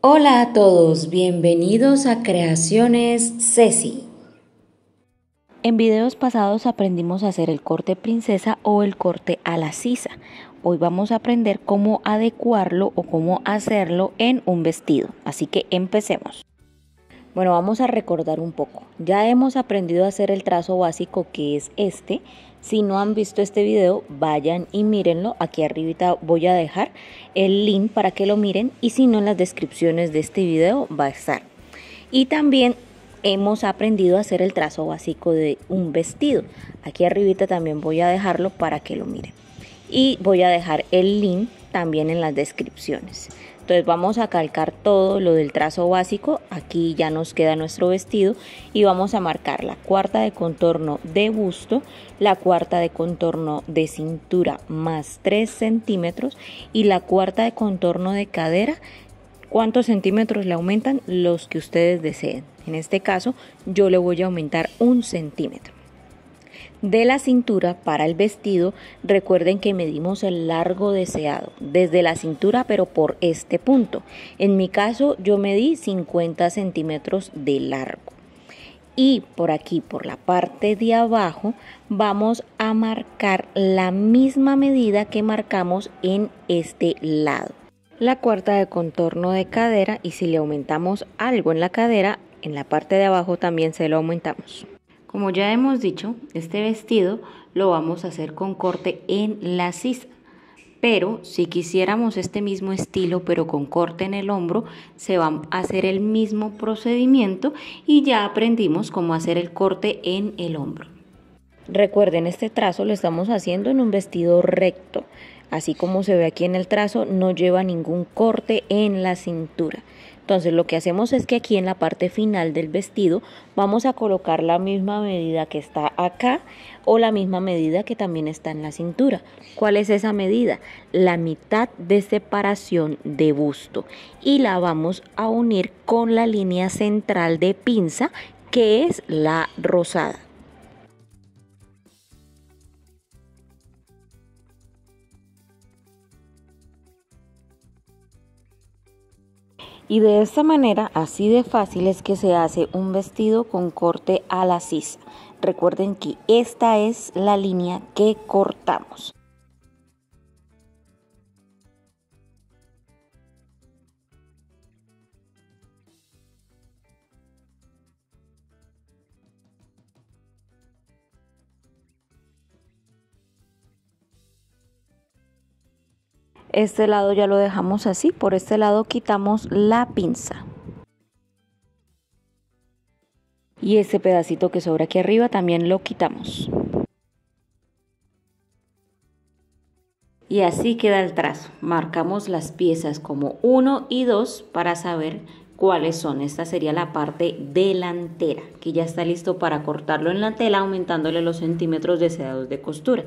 Hola a todos, bienvenidos a Creaciones Ceci. En videos pasados aprendimos a hacer el corte princesa o el corte a la sisa. Hoy vamos a aprender cómo adecuarlo o cómo hacerlo en un vestido, así que empecemos. Bueno, vamos a recordar un poco. Ya hemos aprendido a hacer el trazo básico que es este. Si no han visto este video, vayan y mírenlo. Aquí arribita voy a dejar el link para que lo miren, y si no, en las descripciones de este video va a estar. Y también hemos aprendido a hacer el trazo básico de un vestido. Aquí arribita también voy a dejarlo para que lo miren, y voy a dejar el link también en las descripciones. Entonces vamos a calcar todo lo del trazo básico. Aquí ya nos queda nuestro vestido y vamos a marcar la cuarta de contorno de busto, la cuarta de contorno de cintura más 3 centímetros y la cuarta de contorno de cadera. ¿Cuántos centímetros le aumentan? Los que ustedes deseen. En este caso yo le voy a aumentar 1 centímetro. De la cintura para el vestido, recuerden que medimos el largo deseado desde la cintura, pero por este punto. En mi caso yo medí 50 centímetros de largo, y por aquí, por la parte de abajo, vamos a marcar la misma medida que marcamos en este lado, la cuarta de contorno de cadera. Y si le aumentamos algo en la cadera, en la parte de abajo también se lo aumentamos. Como ya hemos dicho, este vestido lo vamos a hacer con corte en la sisa, pero si quisiéramos este mismo estilo pero con corte en el hombro, se va a hacer el mismo procedimiento, y ya aprendimos cómo hacer el corte en el hombro. Recuerden, este trazo lo estamos haciendo en un vestido recto, así como se ve aquí en el trazo, no lleva ningún corte en la cintura. Entonces lo que hacemos es que aquí en la parte final del vestido vamos a colocar la misma medida que está acá, o la misma medida que también está en la cintura. ¿Cuál es esa medida? La mitad de separación de busto, y la vamos a unir con la línea central de pinza, que es la rosada. Y de esta manera, así de fácil, es que se hace un vestido con corte a la sisa. Recuerden que esta es la línea que cortamos. Este lado ya lo dejamos así, por este lado quitamos la pinza. Y este pedacito que sobra aquí arriba también lo quitamos. Y así queda el trazo. Marcamos las piezas como 1 y 2 para saber cuáles son. Esta sería la parte delantera, que ya está listo para cortarlo en la tela, aumentándole los centímetros deseados de costura.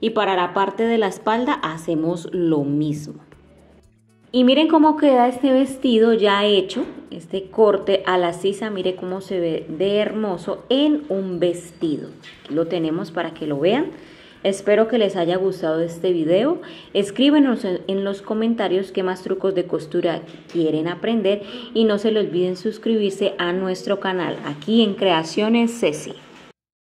Y para la parte de la espalda hacemos lo mismo. Y miren cómo queda este vestido ya hecho, este corte a la sisa. Miren cómo se ve de hermoso en un vestido. Aquí lo tenemos para que lo vean. Espero que les haya gustado este video. Escríbenos en los comentarios qué más trucos de costura quieren aprender, y no se le olviden suscribirse a nuestro canal aquí en Creaciones Ceci.